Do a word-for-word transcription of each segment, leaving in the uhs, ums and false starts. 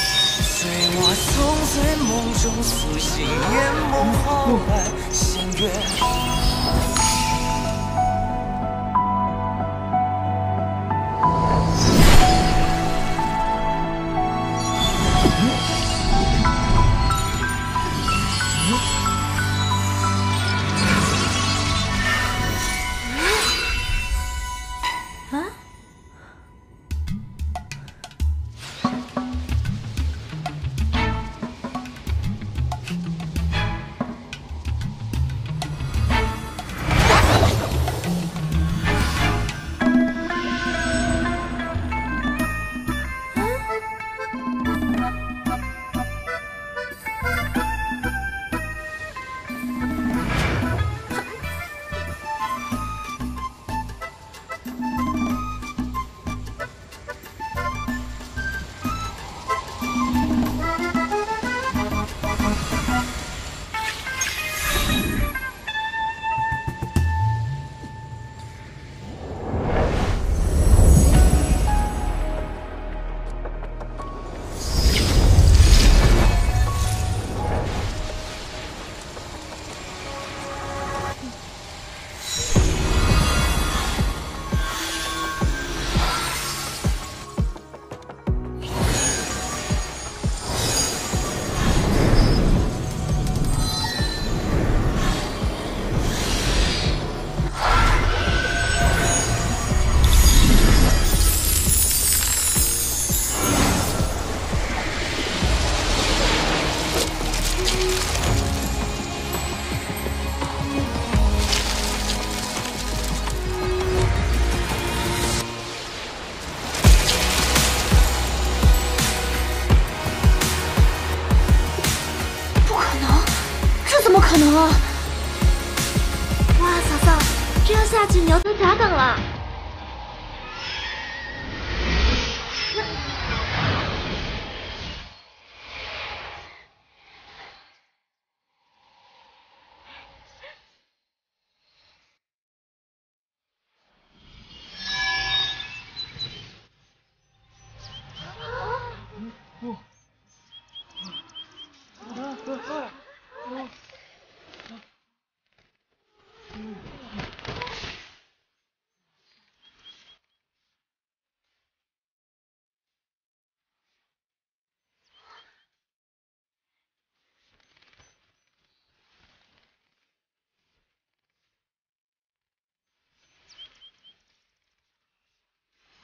随我纵醉梦中苏醒，眼梦皓然仙乐。啊？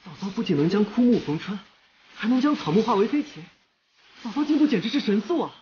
姥姥不仅能将枯木逢春，还能将草木化为飞禽，姥姥进步简直是神速啊！